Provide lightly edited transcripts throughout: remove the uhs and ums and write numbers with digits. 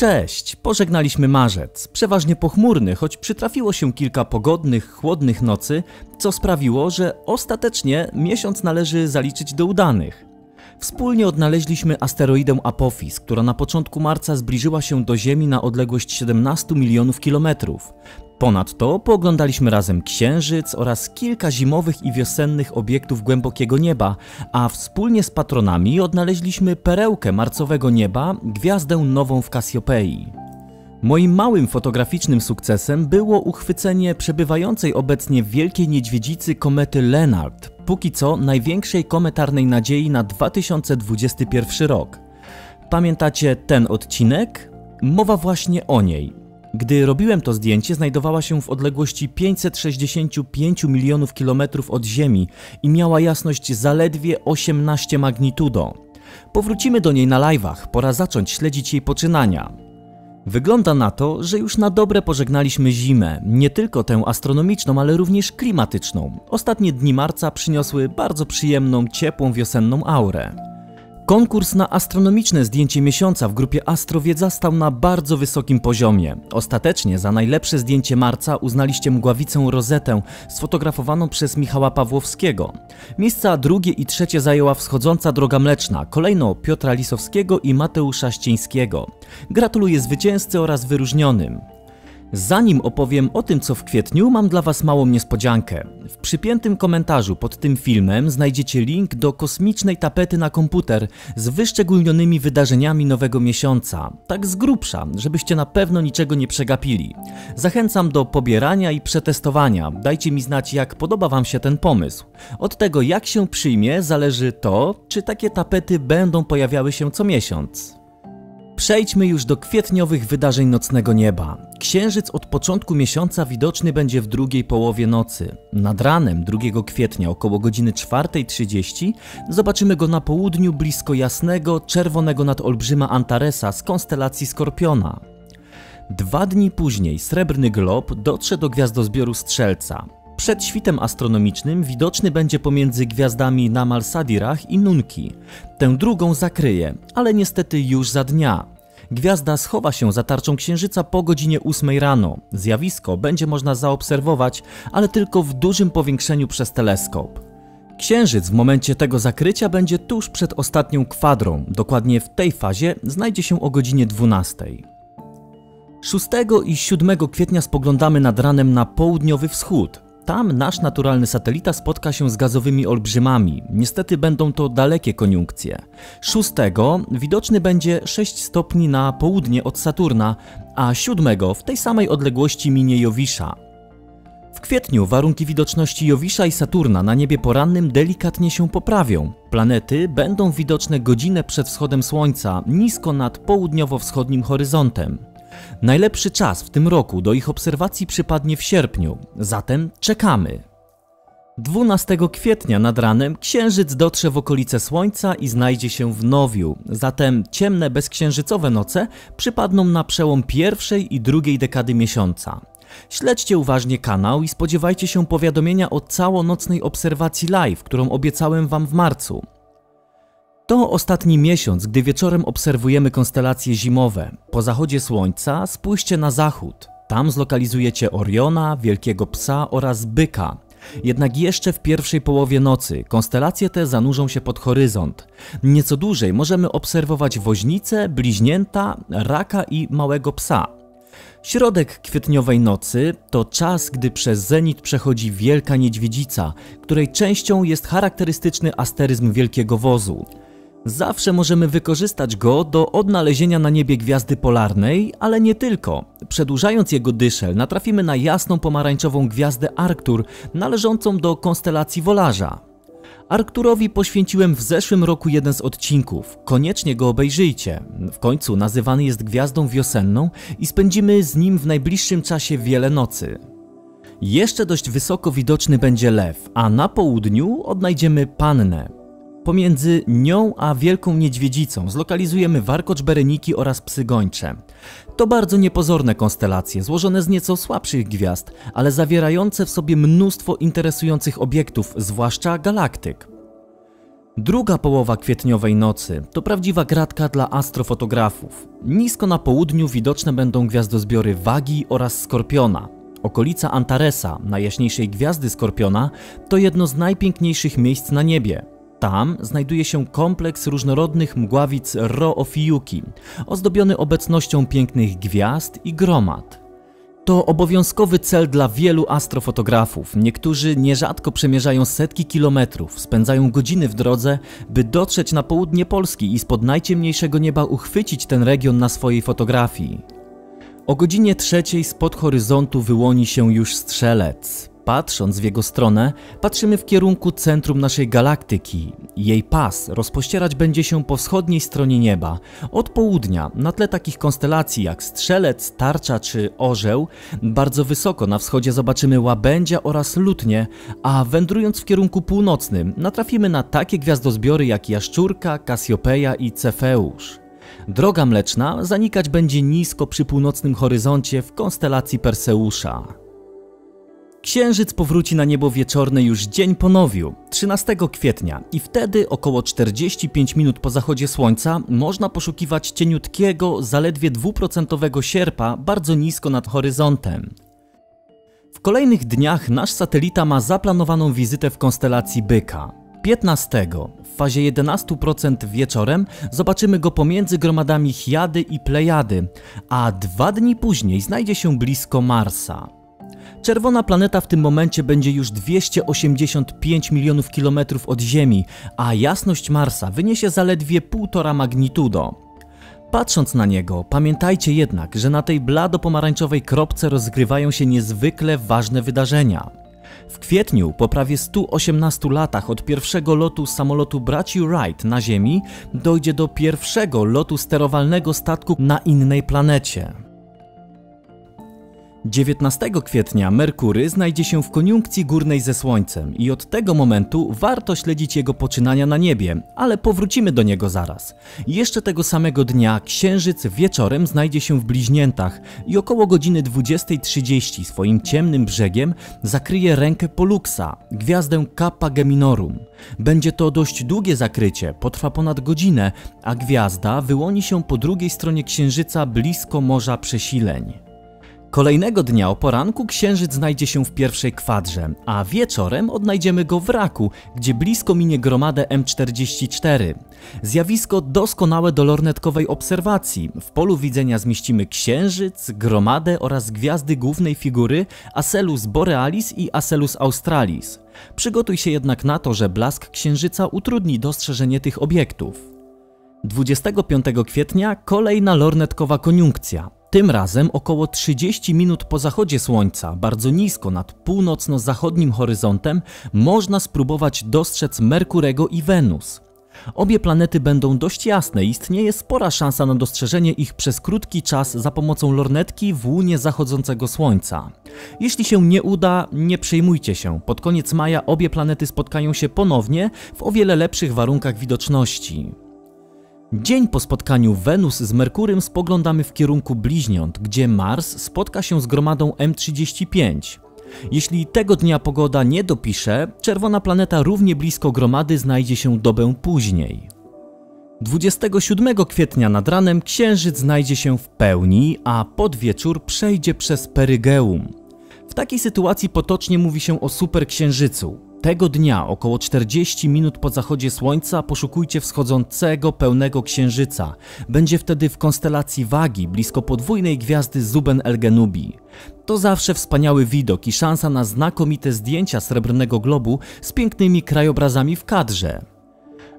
Cześć! Pożegnaliśmy marzec, przeważnie pochmurny, choć przytrafiło się kilka pogodnych, chłodnych nocy, co sprawiło, że ostatecznie miesiąc należy zaliczyć do udanych. Wspólnie odnaleźliśmy asteroidę Apophis, która na początku marca zbliżyła się do Ziemi na odległość 17 milionów kilometrów. Ponadto pooglądaliśmy razem księżyc oraz kilka zimowych i wiosennych obiektów głębokiego nieba, a wspólnie z patronami odnaleźliśmy perełkę marcowego nieba, gwiazdę nową w Kasiopei. Moim małym fotograficznym sukcesem było uchwycenie przebywającej obecnie w Wielkiej Niedźwiedzicy komety Leonard, póki co największej kometarnej nadziei na 2021 rok. Pamiętacie ten odcinek? Mowa właśnie o niej. Gdy robiłem to zdjęcie, znajdowała się w odległości 565 milionów kilometrów od Ziemi i miała jasność zaledwie 18 magnitudo. Powrócimy do niej na live'ach, pora zacząć śledzić jej poczynania. Wygląda na to, że już na dobre pożegnaliśmy zimę, nie tylko tę astronomiczną, ale również klimatyczną. Ostatnie dni marca przyniosły bardzo przyjemną, ciepłą, wiosenną aurę. Konkurs na astronomiczne zdjęcie miesiąca w grupie Astrowiedza stał na bardzo wysokim poziomie. Ostatecznie za najlepsze zdjęcie marca uznaliście mgławicę Rozetę, sfotografowaną przez Michała Pawłowskiego. Miejsca drugie i trzecie zajęła wschodząca Droga Mleczna, kolejno Piotra Lisowskiego i Mateusza Ścieńskiego. Gratuluję zwycięzcy oraz wyróżnionym. Zanim opowiem o tym, co w kwietniu, mam dla Was małą niespodziankę. W przypiętym komentarzu pod tym filmem znajdziecie link do kosmicznej tapety na komputer z wyszczególnionymi wydarzeniami nowego miesiąca. Tak z grubsza, żebyście na pewno niczego nie przegapili. Zachęcam do pobierania i przetestowania. Dajcie mi znać, jak podoba Wam się ten pomysł. Od tego, jak się przyjmie, zależy to, czy takie tapety będą pojawiały się co miesiąc. Przejdźmy już do kwietniowych wydarzeń nocnego nieba. Księżyc od początku miesiąca widoczny będzie w drugiej połowie nocy. Nad ranem 2 kwietnia około godziny 4:30 zobaczymy go na południu blisko jasnego, czerwonego nadolbrzyma Antaresa z konstelacji Skorpiona. 2 dni później srebrny glob dotrze do gwiazdozbioru Strzelca. Przed świtem astronomicznym widoczny będzie pomiędzy gwiazdami na Mal-Sadirach i Nunki. Tę drugą zakryje, ale niestety już za dnia. Gwiazda schowa się za tarczą księżyca po godzinie 8 rano. Zjawisko będzie można zaobserwować, ale tylko w dużym powiększeniu przez teleskop. Księżyc w momencie tego zakrycia będzie tuż przed ostatnią kwadrą. Dokładnie w tej fazie znajdzie się o godzinie 12. 6 i 7 kwietnia spoglądamy nad ranem na południowy wschód. Tam nasz naturalny satelita spotka się z gazowymi olbrzymami. Niestety będą to dalekie koniunkcje. 6 widoczny będzie 6 stopni na południe od Saturna, a 7 w tej samej odległości minie Jowisza. W kwietniu warunki widoczności Jowisza i Saturna na niebie porannym delikatnie się poprawią. Planety będą widoczne godzinę przed wschodem Słońca, nisko nad południowo-wschodnim horyzontem. Najlepszy czas w tym roku do ich obserwacji przypadnie w sierpniu, zatem czekamy. 12 kwietnia nad ranem księżyc dotrze w okolice Słońca i znajdzie się w Nowiu, zatem ciemne, bezksiężycowe noce przypadną na przełom pierwszej i drugiej dekady miesiąca. Śledźcie uważnie kanał i spodziewajcie się powiadomienia o całonocnej obserwacji live, którą obiecałem Wam w marcu. To ostatni miesiąc, gdy wieczorem obserwujemy konstelacje zimowe. Po zachodzie Słońca spójrzcie na zachód. Tam zlokalizujecie Oriona, Wielkiego Psa oraz Byka. Jednak jeszcze w pierwszej połowie nocy konstelacje te zanurzą się pod horyzont. Nieco dłużej możemy obserwować Woźnicę, Bliźnięta, Raka i Małego Psa. Środek kwietniowej nocy to czas, gdy przez zenit przechodzi Wielka Niedźwiedzica, której częścią jest charakterystyczny asteryzm Wielkiego Wozu. Zawsze możemy wykorzystać go do odnalezienia na niebie gwiazdy polarnej, ale nie tylko. Przedłużając jego dyszel natrafimy na jasną pomarańczową gwiazdę Arktur, należącą do konstelacji Wołarza. Arkturowi poświęciłem w zeszłym roku jeden z odcinków, koniecznie go obejrzyjcie. W końcu nazywany jest gwiazdą wiosenną i spędzimy z nim w najbliższym czasie wiele nocy. Jeszcze dość wysoko widoczny będzie Lew, a na południu odnajdziemy Pannę. Pomiędzy nią a Wielką Niedźwiedzicą zlokalizujemy warkocz Bereniki oraz psy gończe. To bardzo niepozorne konstelacje, złożone z nieco słabszych gwiazd, ale zawierające w sobie mnóstwo interesujących obiektów, zwłaszcza galaktyk. Druga połowa kwietniowej nocy to prawdziwa gratka dla astrofotografów. Nisko na południu widoczne będą gwiazdozbiory Wagi oraz Skorpiona. Okolica Antaresa, najjaśniejszej gwiazdy Skorpiona, to jedno z najpiękniejszych miejsc na niebie. Tam znajduje się kompleks różnorodnych mgławic Ro-Ophiuchi, ozdobiony obecnością pięknych gwiazd i gromad. To obowiązkowy cel dla wielu astrofotografów. Niektórzy nierzadko przemierzają setki kilometrów, spędzają godziny w drodze, by dotrzeć na południe Polski i spod najciemniejszego nieba uchwycić ten region na swojej fotografii. O godzinie 3 spod horyzontu wyłoni się już Strzelec. Patrząc w jego stronę, patrzymy w kierunku centrum naszej galaktyki. Jej pas rozpościerać będzie się po wschodniej stronie nieba. Od południa, na tle takich konstelacji jak Strzelec, Tarcza czy Orzeł, bardzo wysoko na wschodzie zobaczymy Łabędzia oraz Lutnię, a wędrując w kierunku północnym natrafimy na takie gwiazdozbiory jak Jaszczurka, Kasiopeja i Cefeusz. Droga Mleczna zanikać będzie nisko przy północnym horyzoncie w konstelacji Perseusza. Księżyc powróci na niebo wieczorne już dzień po nowiu, 13 kwietnia i wtedy około 45 minut po zachodzie słońca można poszukiwać cieniutkiego, zaledwie 2% sierpa bardzo nisko nad horyzontem. W kolejnych dniach nasz satelita ma zaplanowaną wizytę w konstelacji Byka. 15 w fazie 11% wieczorem zobaczymy go pomiędzy gromadami Hiady i Plejady, a 2 dni później znajdzie się blisko Marsa. Czerwona planeta w tym momencie będzie już 285 milionów kilometrów od Ziemi, a jasność Marsa wyniesie zaledwie 1,5 magnitudo. Patrząc na niego, pamiętajcie jednak, że na tej blado-pomarańczowej kropce rozgrywają się niezwykle ważne wydarzenia. W kwietniu, po prawie 118 latach od pierwszego lotu samolotu braci Wright na Ziemi, dojdzie do pierwszego lotu sterowalnego statku na innej planecie. 19 kwietnia Merkury znajdzie się w koniunkcji górnej ze Słońcem i od tego momentu warto śledzić jego poczynania na niebie, ale powrócimy do niego zaraz. Jeszcze tego samego dnia Księżyc wieczorem znajdzie się w Bliźniętach i około godziny 20:30 swoim ciemnym brzegiem zakryje rękę Polluxa, gwiazdę Kappa Geminorum. Będzie to dość długie zakrycie, potrwa ponad godzinę, a gwiazda wyłoni się po drugiej stronie Księżyca blisko Morza Przesileń. Kolejnego dnia o poranku Księżyc znajdzie się w pierwszej kwadrze, a wieczorem odnajdziemy go w Raku, gdzie blisko minie gromadę M44. Zjawisko doskonałe do lornetkowej obserwacji. W polu widzenia zmieścimy Księżyc, gromadę oraz gwiazdy głównej figury Acelus Borealis i Acelus Australis. Przygotuj się jednak na to, że blask Księżyca utrudni dostrzeżenie tych obiektów. 25 kwietnia kolejna lornetkowa koniunkcja. Tym razem około 30 minut po zachodzie słońca, bardzo nisko nad północno-zachodnim horyzontem, można spróbować dostrzec Merkurego i Wenus. Obie planety będą dość jasne i istnieje spora szansa na dostrzeżenie ich przez krótki czas za pomocą lornetki w łunie zachodzącego słońca. Jeśli się nie uda, nie przejmujcie się, pod koniec maja obie planety spotkają się ponownie w o wiele lepszych warunkach widoczności. Dzień po spotkaniu Wenus z Merkurym spoglądamy w kierunku Bliźniąt, gdzie Mars spotka się z gromadą M35. Jeśli tego dnia pogoda nie dopisze, czerwona planeta równie blisko gromady znajdzie się dobę później. 27 kwietnia nad ranem Księżyc znajdzie się w pełni, a pod wieczór przejdzie przez perygeum. W takiej sytuacji potocznie mówi się o superksiężycu. Tego dnia, około 40 minut po zachodzie słońca, poszukujcie wschodzącego pełnego księżyca. Będzie wtedy w konstelacji Wagi, blisko podwójnej gwiazdy Zuben El-Genubi. To zawsze wspaniały widok i szansa na znakomite zdjęcia Srebrnego Globu z pięknymi krajobrazami w kadrze.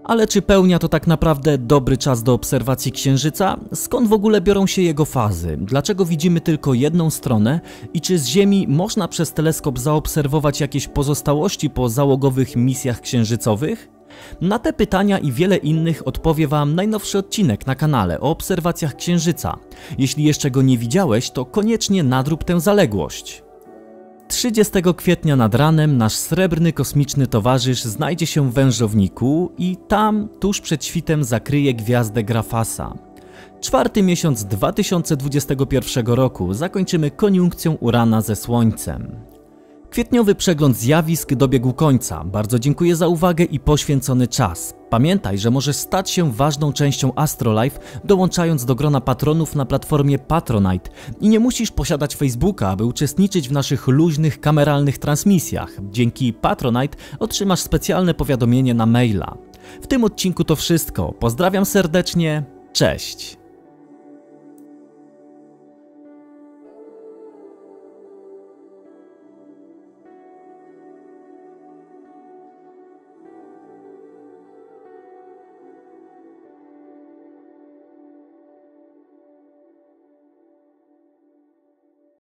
Ale czy pełnia to tak naprawdę dobry czas do obserwacji Księżyca? Skąd w ogóle biorą się jego fazy? Dlaczego widzimy tylko jedną stronę? I czy z Ziemi można przez teleskop zaobserwować jakieś pozostałości po załogowych misjach księżycowych? Na te pytania i wiele innych odpowie Wam najnowszy odcinek na kanale o obserwacjach Księżyca. Jeśli jeszcze go nie widziałeś, to koniecznie nadrób tę zaległość. 30 kwietnia nad ranem nasz srebrny kosmiczny towarzysz znajdzie się w Wężowniku i tam, tuż przed świtem, zakryje gwiazdę Grafasa. 4. miesiąc 2021 roku zakończymy koniunkcją Urana ze Słońcem. Kwietniowy przegląd zjawisk dobiegł końca. Bardzo dziękuję za uwagę i poświęcony czas. Pamiętaj, że możesz stać się ważną częścią Astrolife, dołączając do grona patronów na platformie Patronite. I nie musisz posiadać Facebooka, aby uczestniczyć w naszych luźnych, kameralnych transmisjach. Dzięki Patronite otrzymasz specjalne powiadomienie na maila. W tym odcinku to wszystko. Pozdrawiam serdecznie. Cześć!